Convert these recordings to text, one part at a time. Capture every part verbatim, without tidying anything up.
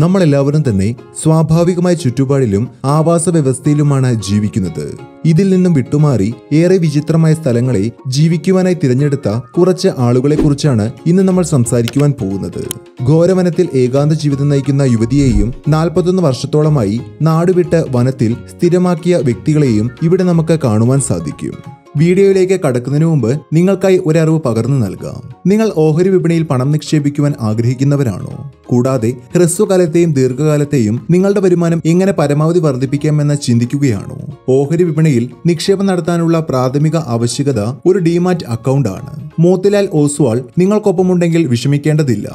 നമ്മളെല്ലാവരും തന്നെ സ്വാഭാവികമായ ചുറ്റുപാടിലും ആവാസ വ്യവസ്ഥയിലുമാണ് ജീവിക്കുന്നത്. ഇതിൽ നിന്നും വിട്ടുമാറി ഏറെ വിചിത്രമായ സ്ഥലങ്ങളെ ജീവിക്കുവാനായി തിരഞ്ഞെടുത്ത കുറച്ച് ആളുകളെ കുറിച്ചാണ് ഇന്ന് നമ്മൾ സംസാരിക്കുവാൻ പോകുന്നത്. ഘോരവനത്തിൽ ഏകാന്ത ജീവിതം നയിക്കുന്ന യുവതിയെയും നാൽപ്പത്തൊന്ന് വർഷത്തോളമായി നാടുവിട്ട് വനത്തിൽ സ്ഥിരമാക്കിയ വ്യക്തികളെയും ഇവിടെ നമുക്ക് കാണുവാൻ സാധിക്കും. വീഡിയോയിലേക്ക് കടക്കുന്നതിന് മുമ്പ് നിങ്ങൾക്കായി ഒരറിവ് പകർന്നു നൽകാം. നിങ്ങൾ ഓഹരി വിപണിയിൽ പണം നിക്ഷേപിക്കുവാൻ ആഗ്രഹിക്കുന്നവരാണോ? കൂടാതെ ഹ്രസ്വകാലത്തെയും ദീർഘകാലത്തെയും നിങ്ങളുടെ വരുമാനം എങ്ങനെ പരമാവധി വർദ്ധിപ്പിക്കാമെന്ന് ചിന്തിക്കുകയാണോ? ഓഹരി വിപണിയിൽ നിക്ഷേപം നടത്താനുള്ള പ്രാഥമിക ആവശ്യകത ഒരു ഡിമാറ്റ് അക്കൗണ്ട് ആണ്. മോത്തിലാൽ ഓസ്വാൾ നിങ്ങൾക്കൊപ്പമുണ്ടെങ്കിൽ വിഷമിക്കേണ്ടതില്ല.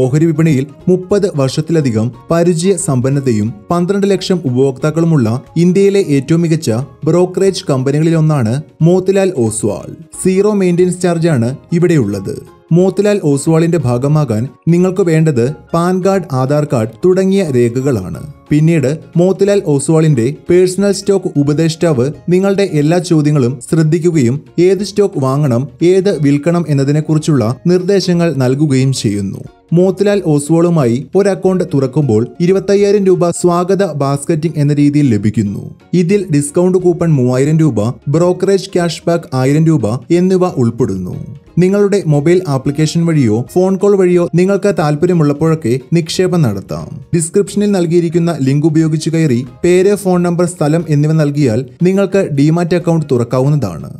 ഓഹരി വിപണിയിൽ മുപ്പത് വർഷത്തിലധികം പരിചയ സമ്പന്നതയും പന്ത്രണ്ട് ലക്ഷം ഉപഭോക്താക്കളുമുള്ള ഇന്ത്യയിലെ ഏറ്റവും മികച്ച ബ്രോക്കറേജ് കമ്പനികളിലൊന്നാണ് മോത്തിലാൽ ഓസ്വാൾ. സീറോ മെയിൻ്റെനൻസ് ചാർജാണ് ഇവിടെയുള്ളത്. മോത്തിലാൽ ഓസ്വാളിന്റെ ഭാഗമാകാൻ നിങ്ങൾക്ക് വേണ്ടത് പാൻ കാർഡ്, ആധാർ കാർഡ് തുടങ്ങിയ രേഖകളാണ്. പിന്നീട് മോത്തിലാൽ ഓസ്വാളിന്റെ പേഴ്സണൽ സ്റ്റോക്ക് ഉപദേഷ്ടാവ് നിങ്ങളുടെ എല്ലാ ചോദ്യങ്ങളും ശ്രദ്ധിക്കുകയും ഏത് സ്റ്റോക്ക് വാങ്ങണം, ഏത് വിൽക്കണം എന്നതിനെക്കുറിച്ചുള്ള നിർദ്ദേശങ്ങൾ നൽകുകയും ചെയ്യുന്നു. മോത്തിലാൽ ഓസ്വാളുമായി ഒരു അക്കൗണ്ട് തുറക്കുമ്പോൾ ഇരുപത്തയ്യായിരം രൂപ സ്വാഗത ബാസ്കറ്റിംഗ് എന്ന രീതിയിൽ ലഭിക്കുന്നു. ഇതിൽ ഡിസ്കൗണ്ട് കൂപ്പൺ മൂവായിരം രൂപ, ബ്രോക്കറേജ് ക്യാഷ് ബാക്ക് ആയിരം രൂപ എന്നിവ ഉൾപ്പെടുന്നു. നിങ്ങളുടെ മൊബൈൽ ആപ്ലിക്കേഷൻ വഴിയോ ഫോൺ കോൾ വഴിയോ നിങ്ങൾക്ക് താല്പര്യമുള്ളപ്പോഴൊക്കെ നിക്ഷേപം നടത്താം. ഡിസ്ക്രിപ്ഷനിൽ നൽകിയിരിക്കുന്ന ലിങ്ക് ഉപയോഗിച്ച് കയറി പേര്, ഫോൺ നമ്പർ, സ്ഥലം എന്നിവ നൽകിയാൽ നിങ്ങൾക്ക് ഡിമാറ്റ് അക്കൗണ്ട് തുറക്കാവുന്നതാണ്.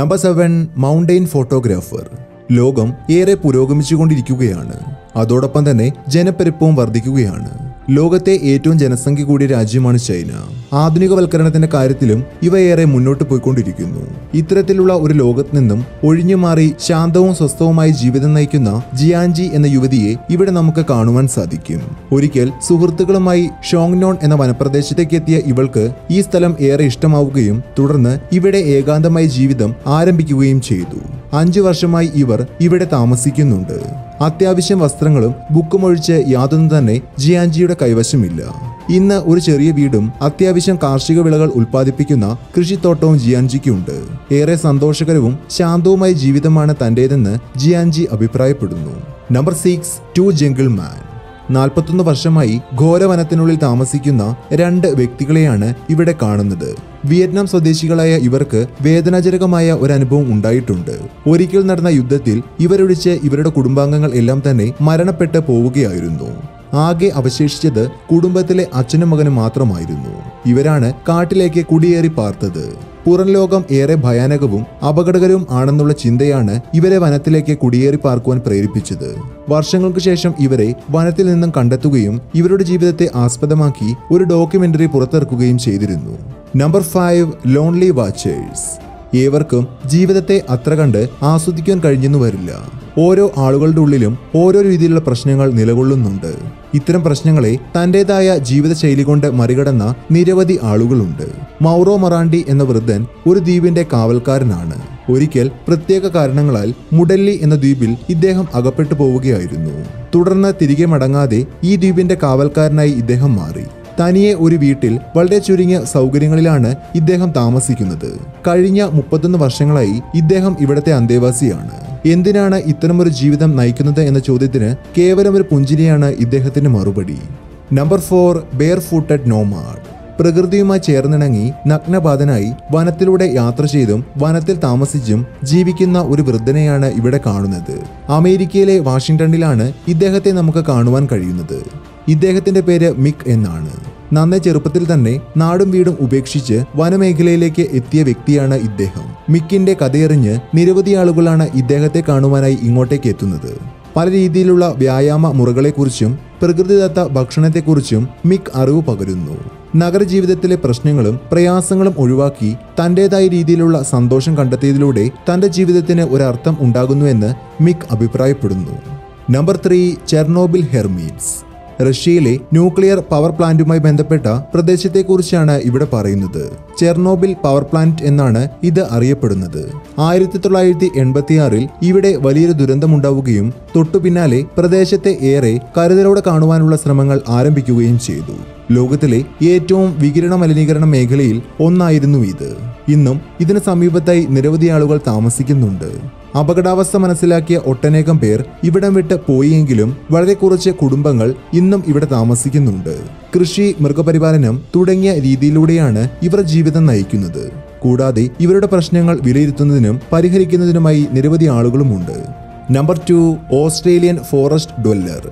Number seven, mountain photographer. ലോകം ഏറെ പുരോഗമിച്ചുകൊണ്ടിരിക്കുകയാണ്. അതോടൊപ്പം തന്നെ ജനപ്പെരുപ്പവും വർദ്ധിക്കുകയാണ്. ലോകത്തെ ഏറ്റവും ജനസംഖ്യ കൂടിയ രാജ്യമാണ് ചൈന. ആധുനികവൽക്കരണത്തിന്റെ കാര്യത്തിലും ഇവയേറെ മുന്നോട്ട് പോയിക്കൊണ്ടിരിക്കുന്നു. ഇത്തരത്തിലുള്ള ഒരു ലോകത്ത് നിന്നും ഒഴിഞ്ഞുമാറി ശാന്തവും സ്വസ്ഥവുമായി ജീവിതം നയിക്കുന്ന ജിയാൻജി എന്ന യുവതിയെ ഇവിടെ നമുക്ക് കാണുവാൻ സാധിക്കും. ഒരിക്കൽ സുഹൃത്തുക്കളുമായി ഷോങ്നോൺ എന്ന വനപ്രദേശത്തേക്ക് എത്തിയ ഇവൾക്ക് ഈ സ്ഥലം ഏറെ ഇഷ്ടമാവുകയും തുടർന്ന് ഇവിടെ ഏകാന്തമായി ജീവിതം ആരംഭിക്കുകയും ചെയ്തു. അഞ്ചു വർഷമായി ഇവർ ഇവിടെ താമസിക്കുന്നുണ്ട്. അത്യാവശ്യം വസ്ത്രങ്ങളും ബുക്കും ഒഴിച്ച് യാതൊന്നും തന്നെ ജിയാൻജിയുടെ കൈവശമില്ല. ഇന്ന് ഒരു ചെറിയ വീടും അത്യാവശ്യം കാർഷിക വിളകൾ ഉൽപ്പാദിപ്പിക്കുന്ന കൃഷിത്തോട്ടവും ജിയാൻജിക്കുണ്ട്. ഏറെ സന്തോഷകരവും ശാന്തവുമായ ജീവിതമാണ് തൻ്റേതെന്ന് ജിയാൻജി അഭിപ്രായപ്പെടുന്നു. Number six, the jungle man. നാൽപ്പത്തൊന്ന് വർഷമായി ഘോരവനത്തിനുള്ളിൽ താമസിക്കുന്ന രണ്ട് വ്യക്തികളെയാണ് ഇവിടെ കാണുന്നത്. വിയറ്റ്നാം സ്വദേശികളായ ഇവർക്ക് വേദനാജനകമായ ഒരനുഭവം ഉണ്ടായിട്ടുണ്ട്. ഒരിക്കൽ നടന്ന യുദ്ധത്തിൽ ഇവരൊഴിച്ച് ഇവരുടെ കുടുംബാംഗങ്ങൾ എല്ലാം തന്നെ മരണപ്പെട്ട് പോവുകയായിരുന്നു. ആകെ അവശേഷിച്ചത് കുടുംബത്തിലെ അച്ഛനും മകനും മാത്രമായിരുന്നു. ഇവരാണ് കാട്ടിലേക്ക് കുടിയേറി പാർത്തത്. പുറം ലോകം ഏറെ ഭയാനകവും അപകടകരവും ആണെന്നുള്ള ചിന്തയാണ് ഇവരെ വനത്തിലേക്ക് കുടിയേറി പാർക്കുവാൻ പ്രേരിപ്പിച്ചത്. വർഷങ്ങൾക്ക് ശേഷം ഇവരെ വനത്തിൽ നിന്നും കണ്ടെത്തുകയും ഇവരുടെ ജീവിതത്തെ ആസ്പദമാക്കി ഒരു ഡോക്യുമെന്ററി പുറത്തിറക്കുകയും ചെയ്തിരുന്നു. Number five, lonely watchers. ഏവർക്കും ജീവിതത്തെ അത്ര കണ്ട് ആസ്വദിക്കാൻ കഴിഞ്ഞെന്നു വരില്ല. ഓരോ ആളുകളുടെ ഉള്ളിലും ഓരോ രീതിയിലുള്ള പ്രശ്നങ്ങൾ നിലകൊള്ളുന്നുണ്ട്. ഇത്തരം പ്രശ്നങ്ങളെ തൻ്റെതായ ജീവിതശൈലി കൊണ്ട് മറികടന്ന നിരവധി ആളുകളുണ്ട്. മൗറോ മറാണ്ടി എന്ന വൃദ്ധൻ ഒരു ദ്വീപിന്റെ കാവൽക്കാരനാണ്. ഒരിക്കൽ പ്രത്യേക കാരണങ്ങളാൽ മുഡല്ലി എന്ന ദ്വീപിൽ ഇദ്ദേഹം അകപ്പെട്ടു പോവുകയായിരുന്നു. തുടർന്ന് തിരികെ മടങ്ങാതെ ഈ ദ്വീപിന്റെ കാവൽക്കാരനായി ഇദ്ദേഹം മാറി. തനിയെ ഒരു വീട്ടിൽ വളരെ ചുരുങ്ങിയ സൗകര്യങ്ങളിലാണ് ഇദ്ദേഹം താമസിക്കുന്നത്. കഴിഞ്ഞ മുപ്പത്തൊന്ന് വർഷങ്ങളായി ഇദ്ദേഹം ഇവിടത്തെ അന്തേവാസിയാണ്. എന്തിനാണ് ഇത്തരമൊരു ജീവിതം നയിക്കുന്നത് എന്ന ചോദ്യത്തിന് കേവലം ഒരു പുഞ്ചിരിയാണ് ഇദ്ദേഹത്തിന്റെ മറുപടി. Number four, bare footed nomad. പ്രകൃതിയുമായി ചേർന്നിണങ്ങി നഗ്നപാതനായി വനത്തിലൂടെ യാത്ര ചെയ്തും വനത്തിൽ താമസിച്ചും ജീവിക്കുന്ന ഒരു വൃദ്ധനെയാണ് ഇവിടെ കാണുന്നത്. അമേരിക്കയിലെ വാഷിംഗ്ടണിലാണ് ഇദ്ദേഹത്തെ നമുക്ക് കാണുവാൻ കഴിയുന്നത്. ഇദ്ദേഹത്തിന്റെ പേര് മിക് എന്നാണ്. നന്നേ ചെറുപ്പത്തിൽ തന്നെ നാടും വീടും ഉപേക്ഷിച്ച് വനമേഖലയിലേക്ക് എത്തിയ വ്യക്തിയാണ് ഇദ്ദേഹം. മിക്കിന്റെ കഥയെറിഞ്ഞ് നിരവധി ആളുകളാണ് ഇദ്ദേഹത്തെ കാണുവാനായി ഇങ്ങോട്ടേക്ക് എത്തുന്നത്. പല രീതിയിലുള്ള വ്യായാമ മുറകളെക്കുറിച്ചും പ്രകൃതിദത്ത ഭക്ഷണത്തെക്കുറിച്ചും മിക് അറിവ് പകരുന്നു. നഗരജീവിതത്തിലെ പ്രശ്നങ്ങളും പ്രയാസങ്ങളും ഒഴിവാക്കി തൻ്റെതായ രീതിയിലുള്ള സന്തോഷം കണ്ടെത്തിയതിലൂടെ തൻ്റെ ജീവിതത്തിന് ഒരർത്ഥം ഉണ്ടാകുന്നുവെന്ന് മിക് അഭിപ്രായപ്പെടുന്നു. Number three, Chernobyl hermits. റഷ്യയിലെ ന്യൂക്ലിയർ പവർ പ്ലാന്റുമായി ബന്ധപ്പെട്ട പ്രദേശത്തെക്കുറിച്ചാണ് ഇവിടെ പറയുന്നത്. ചെർണോബിൽ പവർ പ്ലാന്റ് എന്നാണ് ഇത് അറിയപ്പെടുന്നത്. ആയിരത്തി തൊള്ളായിരത്തി എൺപത്തിയാറിൽ ഇവിടെ വലിയൊരു ദുരന്തമുണ്ടാവുകയും തൊട്ടു പിന്നാലെ പ്രദേശത്തെ ഏറെ കരുതലോടെ കാണുവാനുള്ള ശ്രമങ്ങൾ ആരംഭിക്കുകയും ചെയ്തു. ലോകത്തിലെ ഏറ്റവും വികിരണ മലിനീകരണ മേഖലയിൽ ഒന്നായിരുന്നു ഇത്. ഇന്നും ഇതിന് സമീപത്തായി നിരവധി ആളുകൾ താമസിക്കുന്നുണ്ട്. അപകടാവസ്ഥ മനസ്സിലാക്കിയ ഒട്ടനേകം പേർ ഇവിടം വിട്ട് പോയെങ്കിലും വളരെ കുറച്ച് കുടുംബങ്ങൾ ഇന്നും ഇവിടെ താമസിക്കുന്നുണ്ട്. കൃഷി, മൃഗപരിപാലനം തുടങ്ങിയ രീതിയിലൂടെയാണ് ഇവർ ജീവിതം നയിക്കുന്നത്. കൂടാതെ ഇവരുടെ പ്രശ്നങ്ങൾ വിലയിരുത്തുന്നതിനും പരിഹരിക്കുന്നതിനുമായി നിരവധി ആളുകളുമുണ്ട്. Number two, Australian forest dweller.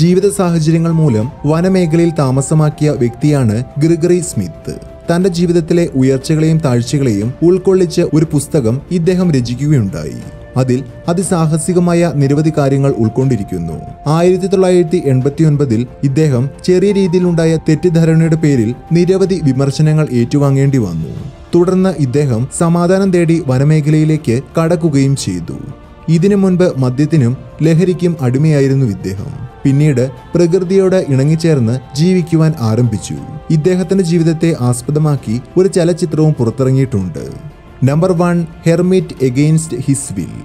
ജീവിത സാഹചര്യങ്ങൾ മൂലം വനമേഖലയിൽ താമസമാക്കിയ വ്യക്തിയാണ് ഗ്രിഗറി സ്മിത്ത്. തൻ്റെ ജീവിതത്തിലെ ഉയർച്ചകളെയും താഴ്ചകളെയും ഉൾക്കൊള്ളിച്ച് ഒരു പുസ്തകം ഇദ്ദേഹം രചിക്കുകയുണ്ടായി. അതിൽ അതിസാഹസികമായ നിരവധി കാര്യങ്ങൾ ഉൾക്കൊണ്ടിരിക്കുന്നു. ആയിരത്തി തൊള്ളായിരത്തി എൺപത്തി ഒൻപതിൽ ഇദ്ദേഹം ചെറിയ രീതിയിലുണ്ടായ തെറ്റിദ്ധാരണയുടെ പേരിൽ നിരവധി വിമർശനങ്ങൾ ഏറ്റുവാങ്ങേണ്ടി വന്നു. തുടർന്ന് ഇദ്ദേഹം സമാധാനം തേടി വനമേഖലയിലേക്ക് കടക്കുകയും ചെയ്തു. ഇതിനു മുൻപ് മദ്യത്തിനും ലഹരിക്കും അടിമയായിരുന്നു ഇദ്ദേഹം. പിന്നീട് പ്രകൃതിയോട് ഇണങ്ങിച്ചേർന്ന് ജീവിക്കുവാൻ ആരംഭിച്ചു. ഇദ്ദേഹത്തിന്റെ ജീവിതത്തെ ആസ്പദമാക്കി ഒരു ചലച്ചിത്രവും പുറത്തിറങ്ങിയിട്ടുണ്ട്. Number one, hermit against his will.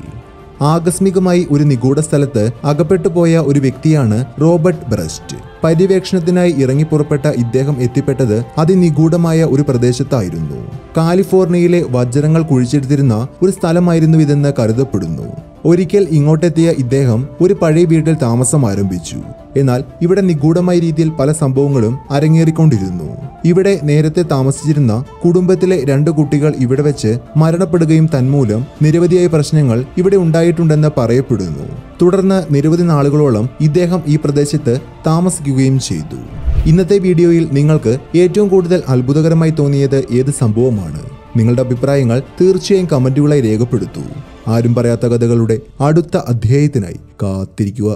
ആകസ്മികമായി ഒരു നിഗൂഢ സ്ഥലത്ത് അകപ്പെട്ടു പോയ ഒരു വ്യക്തിയാണ് റോബർട്ട് ബ്രസ്റ്റ്. പര്യവേക്ഷണത്തിനായി ഇറങ്ങിപ്പുറപ്പെട്ട ഇദ്ദേഹം എത്തിപ്പെട്ടത് അതിനിഗൂഢമായ ഒരു പ്രദേശത്തായിരുന്നു. കാലിഫോർണിയയിലെ വജ്രങ്ങൾ കുഴിച്ചെടുത്തിരുന്ന ഒരു സ്ഥലമായിരുന്നു ഇതെന്ന് കരുതപ്പെടുന്നു. ഒരിക്കൽ ഇങ്ങോട്ടെത്തിയ ഇദ്ദേഹം ഒരു പഴയ വീട്ടിൽ താമസം ആരംഭിച്ചു. എന്നാൽ ഇവിടെ നിഗൂഢമായ രീതിയിൽ പല സംഭവങ്ങളും അരങ്ങേറിക്കൊണ്ടിരുന്നു. ഇവിടെ നേരത്തെ താമസിച്ചിരുന്ന കുടുംബത്തിലെ രണ്ട് കുട്ടികൾ ഇവിടെ വെച്ച് മരണപ്പെടുകയും തന്മൂലം നിരവധിയായ പ്രശ്നങ്ങൾ ഇവിടെ ഉണ്ടായിട്ടുണ്ടെന്ന് പറയപ്പെടുന്നു. തുടർന്ന് നിരവധി നാളുകളോളം ഇദ്ദേഹം ഈ പ്രദേശത്ത് താമസിക്കുകയും ചെയ്തു. ഇന്നത്തെ വീഡിയോയിൽ നിങ്ങൾക്ക് ഏറ്റവും കൂടുതൽ അത്ഭുതകരമായി തോന്നിയത് ഏത് സംഭവമാണ്? നിങ്ങളുടെ അഭിപ്രായങ്ങൾ തീർച്ചയായും കമൻറ്റുകളായി രേഖപ്പെടുത്തൂ. ആരും പറയാത്ത കഥകളുടെ അടുത്ത അധ്യായത്തിനായി കാത്തിരിക്കുക.